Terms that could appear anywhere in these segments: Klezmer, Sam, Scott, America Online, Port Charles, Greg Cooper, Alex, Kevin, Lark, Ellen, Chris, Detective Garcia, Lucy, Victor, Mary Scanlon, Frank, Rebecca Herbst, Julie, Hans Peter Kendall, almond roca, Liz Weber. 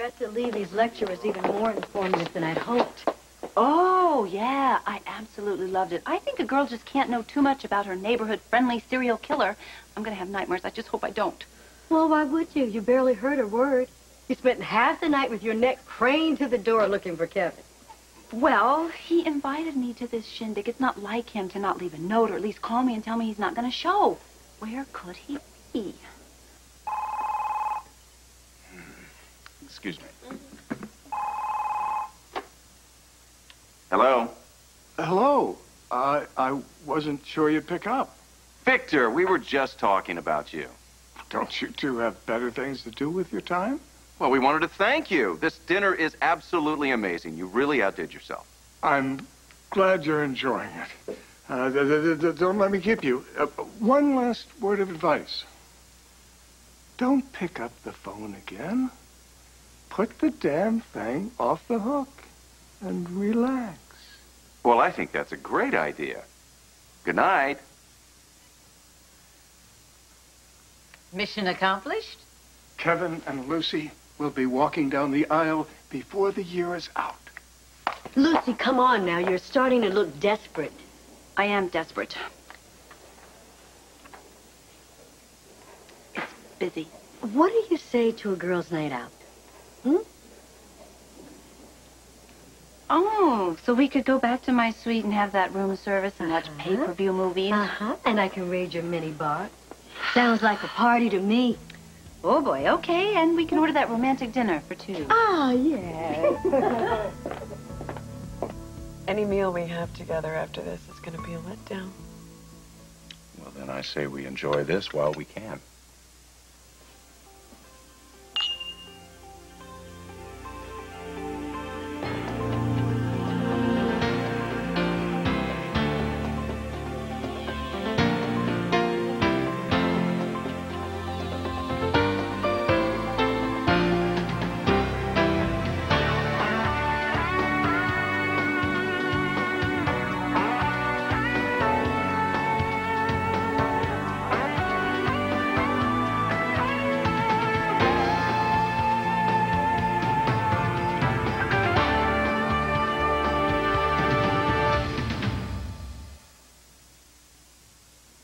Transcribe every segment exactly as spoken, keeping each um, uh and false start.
bet that Levy's lecture was even more informative than I'd hoped. Oh, yeah, I absolutely loved it. I think a girl just can't know too much about her neighborhood-friendly serial killer. I'm going to have nightmares. I just hope I don't. Well, why would you? You barely heard a word. You spent half the night with your neck craned to the door looking for Kevin. Well, he invited me to this shindig. It's not like him to not leave a note or at least call me and tell me he's not going to show. Where could he be? Excuse me. Hello? Hello. Uh, I wasn't sure you'd pick up. Victor, we were just talking about you. Don't you two have better things to do with your time? Well, we wanted to thank you. This dinner is absolutely amazing. You really outdid yourself. I'm glad you're enjoying it. Uh, don't let me keep you. Uh, one last word of advice. Don't pick up the phone again. Put the damn thing off the hook. And relax. Well, I think that's a great idea. Good night. Mission accomplished? Kevin and Lucy will be walking down the aisle before the year is out. Lucy, come on now. You're starting to look desperate. I am desperate. It's busy. What do you say to a girl's night out? Hmm? Oh, so we could go back to my suite and have that room service and watch uh-huh. pay-per-view movies. Uh-huh. And I can raid your minibar. Sounds like a party to me. Oh, boy, okay. And we can order that romantic dinner for two. Oh, yeah. Any meal we have together after this is going to be a letdown. Well, then I say we enjoy this while we can.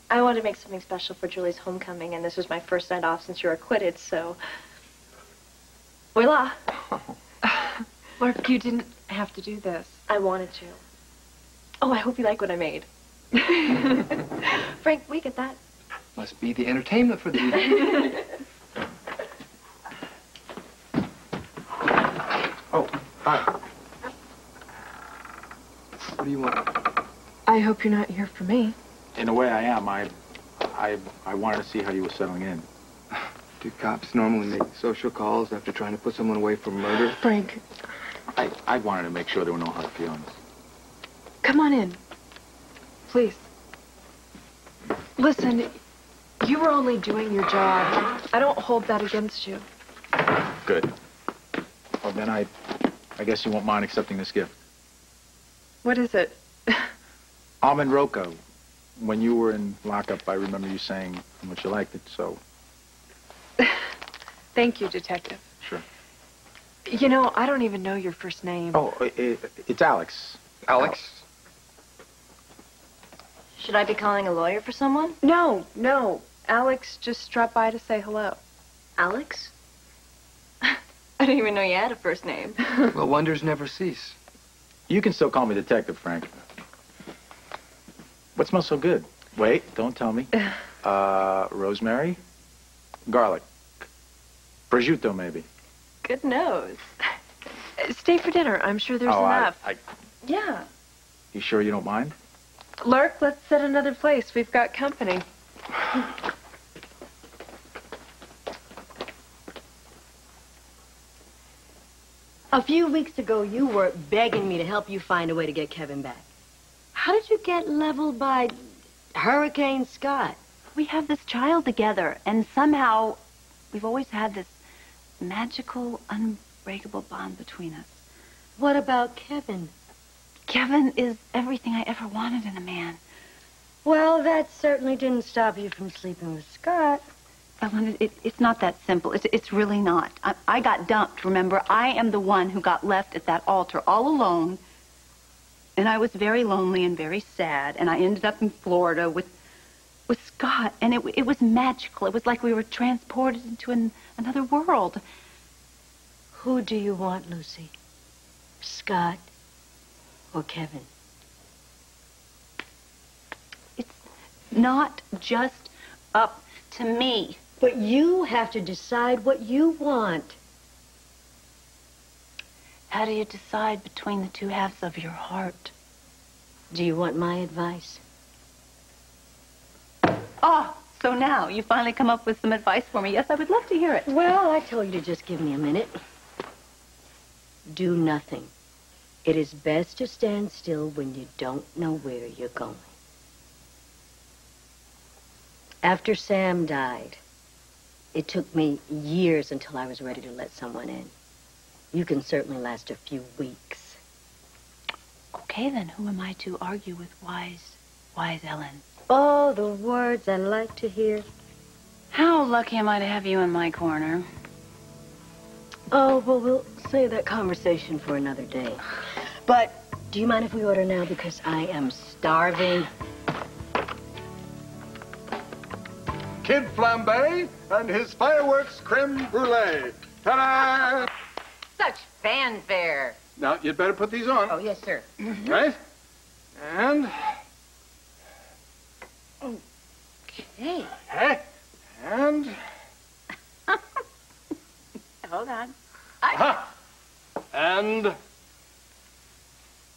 I wanted to make something special for Julie's homecoming, and this was my first night off since you were acquitted, so... Voila! Lark, you didn't have to do this. I wanted to. Oh, I hope you like what I made. Frank, we get that. Must be the entertainment for the evening. Oh, hi. What do you want? I hope you're not here for me. In a way, I am. I, I, I wanted to see how you were settling in. Do cops normally make social calls after trying to put someone away for murder? Frank. I, I wanted to make sure there were no hard feelings. Come on in. Please. Listen, you were only doing your job. I don't hold that against you. Good. Well, then I, I guess you won't mind accepting this gift. What is it? Almond Rocco. When you were in lockup, I remember you saying how much you liked it, so... Thank you, Detective. Sure. You know, I don't even know your first name. Oh, it, it's Alex. Alex? Should I be calling a lawyer for someone? No, no. Alex just dropped by to say hello. Alex? I didn't even know you had a first name. Well, wonders never cease. You can still call me Detective, Frank. What smells so good? Wait, don't tell me. Uh, rosemary? Garlic. Prosciutto, maybe. Good nose. Stay for dinner. I'm sure there's oh, enough. I, I... Yeah. You sure you don't mind? Lark, let's set another place. We've got company. A few weeks ago, you were begging me to help you find a way to get Kevin back. How did you get leveled by Hurricane Scott? We have this child together, and somehow we've always had this magical, unbreakable bond between us. What about Kevin? Kevin is everything I ever wanted in a man. Well, that certainly didn't stop you from sleeping with Scott. Ellen, it, it's not that simple. It's, it's really not. I, I got dumped, remember? I am the one who got left at that altar all alone. And I was very lonely and very sad. And I ended up in Florida with with Scott. And it, it was magical. It was like we were transported into an, another world. Who do you want, Lucy? Scott or Kevin? It's not just up to me. But you have to decide what you want. How do you decide between the two halves of your heart? Do you want my advice? Oh, so now you finally come up with some advice for me. Yes, I would love to hear it. Well, I told you to just give me a minute. Do nothing. It is best to stand still when you don't know where you're going. After Sam died, it took me years until I was ready to let someone in. You can certainly last a few weeks. Okay, then who am I to argue with wise, wise Ellen? Oh, the words I like to hear. How lucky am I to have you in my corner? Oh, well, we'll save that conversation for another day. But do you mind if we order now? Because I am starving. Kid Flambe and his fireworks creme brulee. Ta-da! Such fanfare. Now, you'd better put these on. Oh, yes, sir. Mm-hmm. Right? And... okay. Okay. And... hold on. I... aha! And...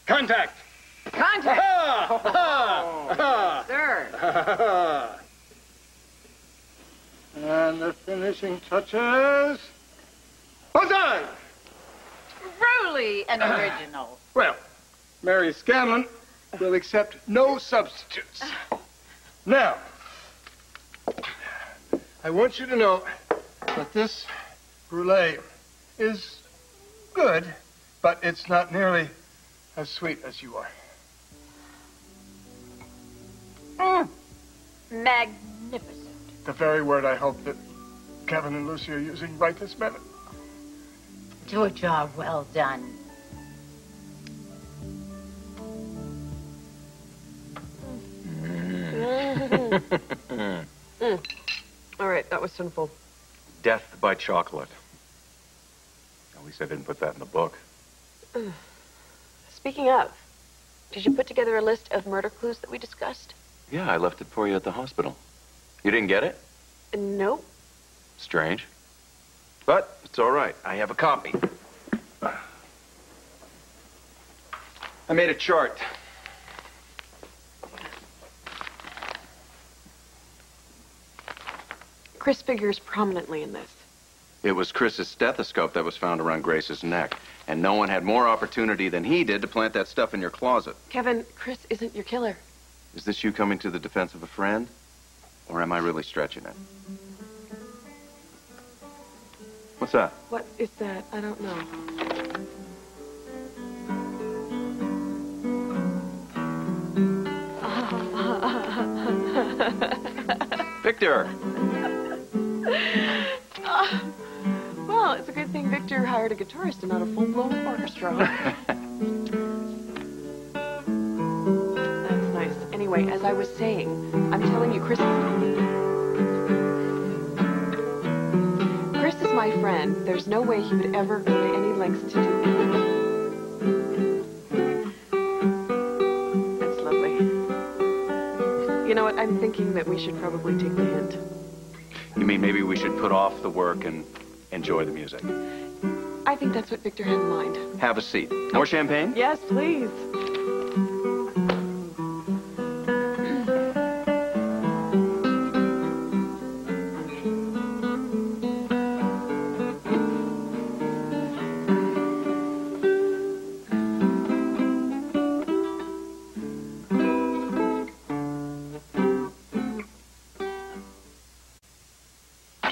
contact! Contact! Ah! Oh, ah! Oh, ah! Sir! Ah! And the finishing touches... Bullseye! Truly an original. Well, Mary Scanlon will accept no substitutes. Now, I want you to know that this brulee is good, but it's not nearly as sweet as you are. Mm. Magnificent. The very word I hope that Kevin and Lucy are using right this minute. Do a job well done. Mm. Mm. All right, that was sinful. Death by chocolate. At least I didn't put that in the book. Speaking of, did you put together a list of murder clues that we discussed? Yeah, I left it for you at the hospital. You didn't get it? Nope. Strange. But it's all right. I have a copy. I made a chart. Chris figures prominently in this. It was Chris's stethoscope that was found around Grace's neck. And no one had more opportunity than he did to plant that stuff in your closet. Kevin, Chris isn't your killer. Is this you coming to the defense of a friend? Or am I really stretching it? What's that? What is that? I don't know. Victor! uh, well, it's a good thing Victor hired a guitarist and not a full-blown orchestra. That's nice. Anyway, as I was saying, I'm telling you, Chris... my friend, there's no way he would ever go to any lengths to do that. That's lovely. You know what, I'm thinking that we should probably take the hint. You mean maybe we should put off the work and enjoy the music? I think that's what Victor had in mind. Have a seat. More champagne? Yes, please.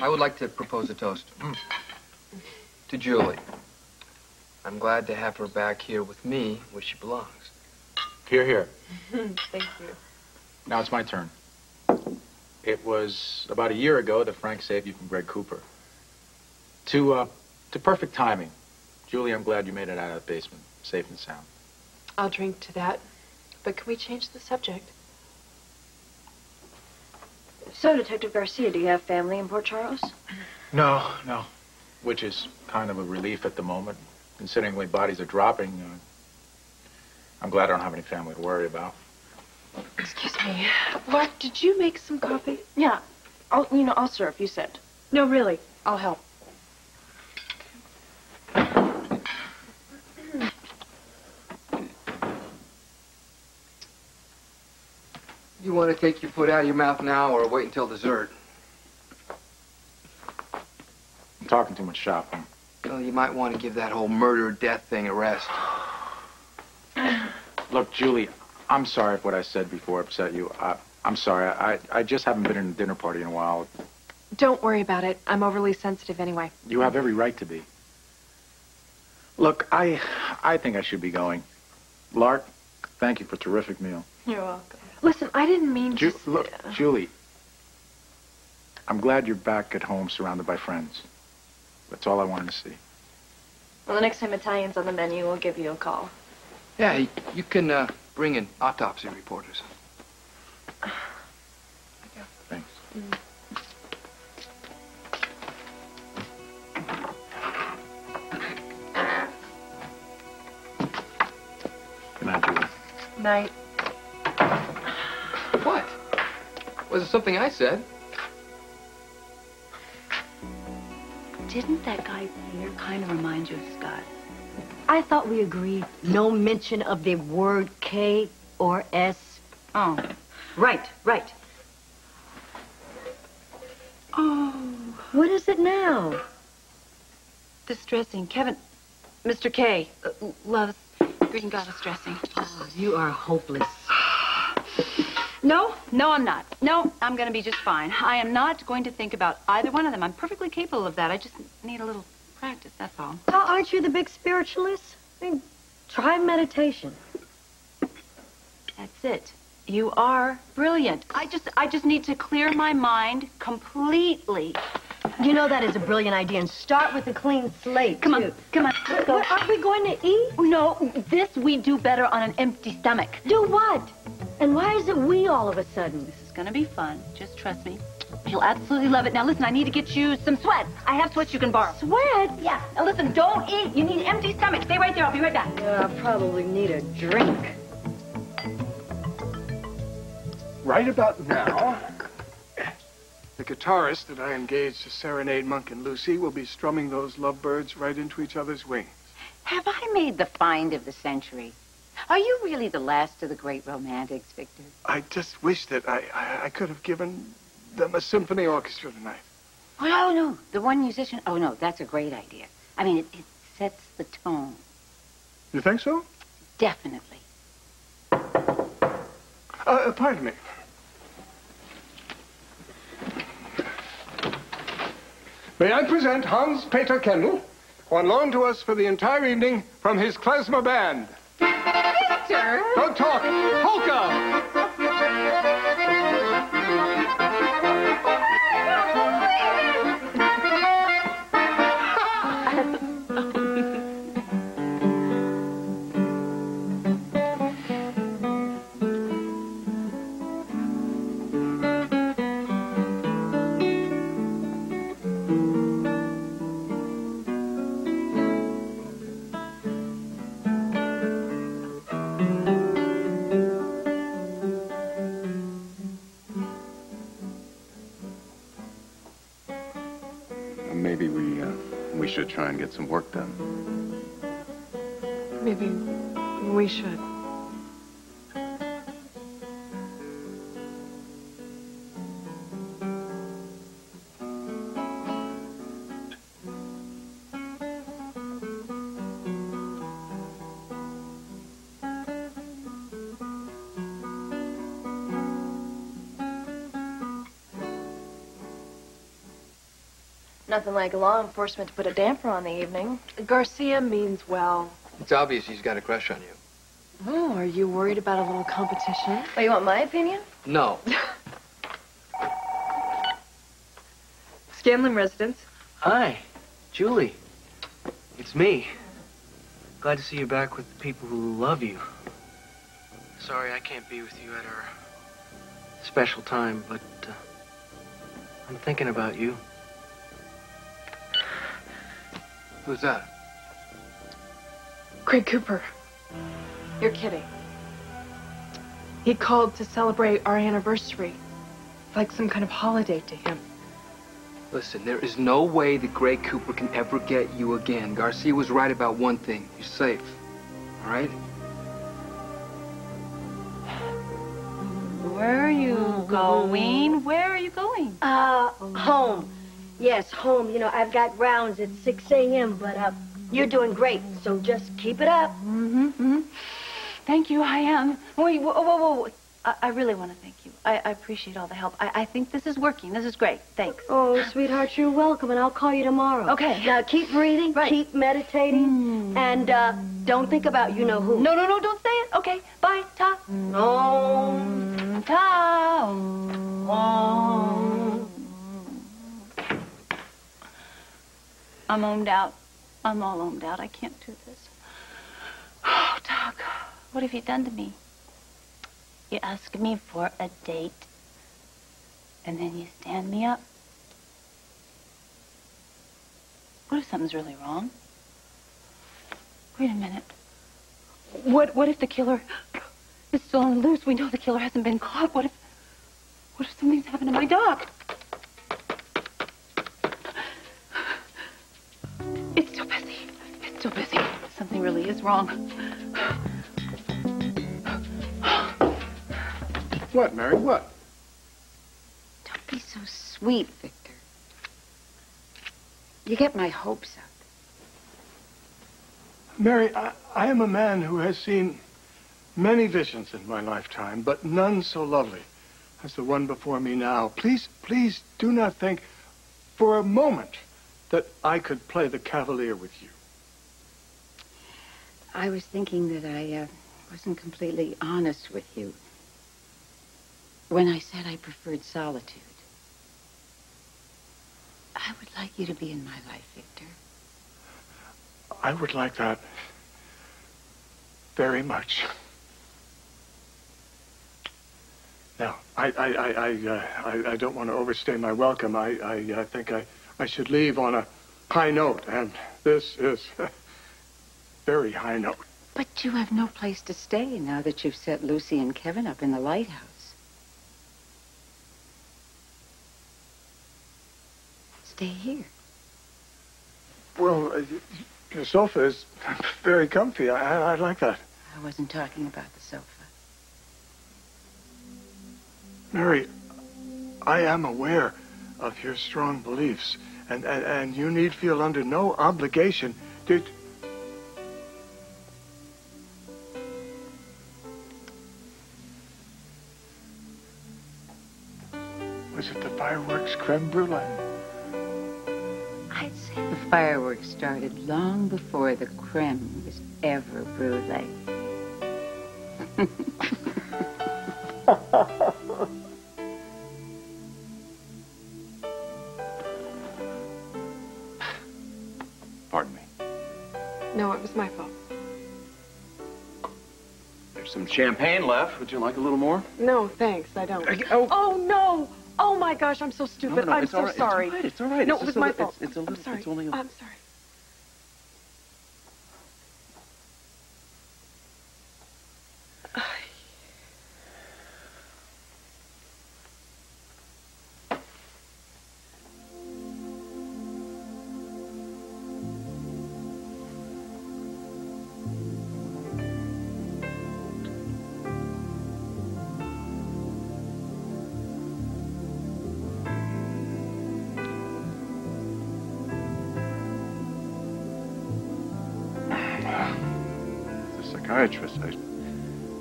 I'd like to propose a toast mm. to Julie. I'm glad to have her back here with me, where she belongs. Here, here. Thank you. Now it's my turn. It was about a year ago that Frank saved you from Greg Cooper. To, uh, to perfect timing. Julie, I'm glad you made it out of the basement, safe and sound. I'll drink to that. But can we change the subject? So, Detective Garcia, do you have family in Port Charles? No, no. Which is kind of a relief at the moment. Considering the way bodies are dropping, uh, I'm glad I don't have any family to worry about. Excuse me. Lark, did you make some coffee? Yeah. I'll, you know, I'll serve, you said. No, really. I'll help. You want to take your foot out of your mouth now or wait until dessert? I'm talking too much shopping. Well, you might want to give that whole murder-death thing a rest. Look, Julie, I'm sorry if what I said before upset you. I, I'm sorry. I, I just haven't been in a dinner party in a while. Don't worry about it. I'm overly sensitive anyway. You have every right to be. Look, I, I think I should be going. Lark, thank you for a terrific meal. You're welcome. Listen, I didn't mean Ju to... Look, uh... Julie, I'm glad you're back at home surrounded by friends. That's all I wanted to see. Well, the next time Italian's on the menu, we'll give you a call. Yeah, you can... Uh... Bring in autopsy reporters. Thanks. Mm. Good night, Julie. Night. What? Was it something I said? Didn't that guy here kind of remind you of Scott? I thought we agreed no mention of the word K or S. Oh. Right, right. Oh. What is it now? This dressing. Kevin, Mister K, uh, loves green goddess dressing. Oh, you are hopeless. No, no, I'm not. No, I'm going to be just fine. I am not going to think about either one of them. I'm perfectly capable of that. I just need a little... practice, that's all. Oh, aren't you the big spiritualist? I mean, try meditation. That's it. You are brilliant. I just, I just need to clear my mind completely. You know that is a brilliant idea, and start with a clean slate. Come on, come on. Let's go. What, aren't we going to eat? No, this we do better on an empty stomach. Do what? And why is it we all of a sudden? This is going to be fun. Just trust me. You'll absolutely love it. Now, listen, I need to get you some sweats. I have sweats you can borrow. Sweats? Yeah. Now, listen, don't eat. You need an empty stomach. Stay right there. I'll be right back. Yeah, I'll probably need a drink. Right about now, the guitarist that I engaged to serenade Monk and Lucy will be strumming those lovebirds right into each other's wings. Have I made the find of the century? Are you really the last of the great romantics, Victor? I just wish that I, I, I could have given... them a symphony orchestra tonight. Oh, no, no. The one musician... Oh, no, that's a great idea. I mean, it, it sets the tone. You think so? Definitely. Uh, pardon me. May I present Hans Peter Kendall, on loan to us for the entire evening from his Klezmer band. Victor! Don't talk! Polka! Try and get some work done. Maybe we should. Nothing like law enforcement to put a damper on the evening. Garcia means well. It's obvious he's got a crush on you. Oh, are you worried about a little competition? Oh, you want my opinion? No. Scanlon residence. Hi, Julie. It's me. Glad to see you're back with the people who love you. Sorry I can't be with you at our special time, but uh, I'm thinking about you. Who's that? Greg Cooper. You're kidding. He called to celebrate our anniversary. It's like some kind of holiday to him. Listen, there is no way that Greg Cooper can ever get you again. Garcia was right about one thing. You're safe. All right? Where are you going? Where are you going? Uh, home. Yes, home. You know, I've got rounds at six A M, but, uh, you're doing great, so just keep it up. Mm-hmm, mm-hmm. Thank you, I am. Wait, whoa, whoa, whoa, whoa. I, I really want to thank you. I, I appreciate all the help. I, I think this is working. This is great. Thanks. Oh, sweetheart, you're welcome, and I'll call you tomorrow. Okay. Now, keep breathing, right. Keep meditating, mm. and uh, don't think about you-know-who. No, no, no, don't say it. Okay, bye, ta. Om, ta, om. Om. I'm omed out. I'm all omed out. I can't do this. Oh, Doc, what have you done to me? You ask me for a date, and then you stand me up. What if something's really wrong? Wait a minute. What, what if the killer is still on loose? We know the killer hasn't been caught. What if, what if something's happened to my dog? It's so busy. It's so busy. Something really is wrong. What, Mary? What? Don't be so sweet, Victor. You get my hopes up. Mary, I, I am a man who has seen many visions in my lifetime, but none so lovely as the one before me now. Please, please do not think for a moment that I could play the cavalier with you. I was thinking that I uh, wasn't completely honest with you when I said I preferred solitude. I would like you to be in my life, Victor. I would like that very much. Now, I I I I, uh, I, I don't want to overstay my welcome. I I, I think I, I should leave on a high note, and this is a very high note. But you have no place to stay now that you've set Lucy and Kevin up in the lighthouse. Stay here. Well, uh, your sofa is very comfy. I, I, I like that. I wasn't talking about the sofa. Mary, I am aware of your strong beliefs, and, and, and you need feel under no obligation to... Was it the fireworks creme brulee? I'd say the fireworks started long before the creme was ever brulee. Pardon me. No, it was my fault. There's some champagne left. Would you like a little more? No, thanks. I don't. You, oh. oh, no! Oh, my gosh, I'm so stupid. No, no, I'm so right. sorry. It's all right. It's all right. No, it's it was my fault. It's, it's a little, I'm sorry. It's only a... I'm sorry. I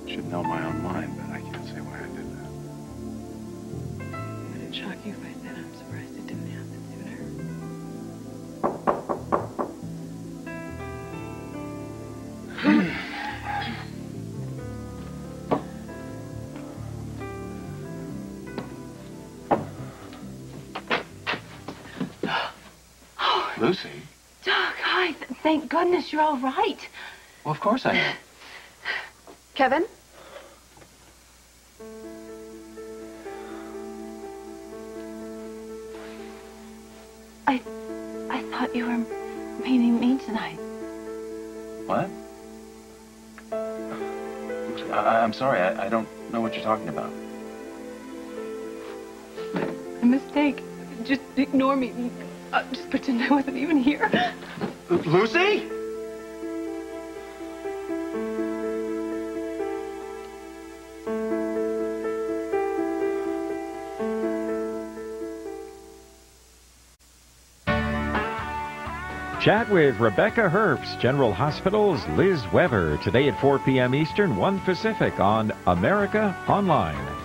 should know my own mind, but I can't say why I did that. Would it shock you if I said I'm surprised it didn't happen sooner? Lucy? Doc, hi. Th thank goodness you're all right. Well, of course I am. Kevin? I... I thought you were meeting me tonight. What? I, I'm sorry. I, I don't know what you're talking about. A mistake. Just ignore me. Uh, just pretend I wasn't even here. Lucy? Chat with Rebecca Herbst, General Hospital's Liz Weber, today at four p m Eastern, one Pacific on America Online.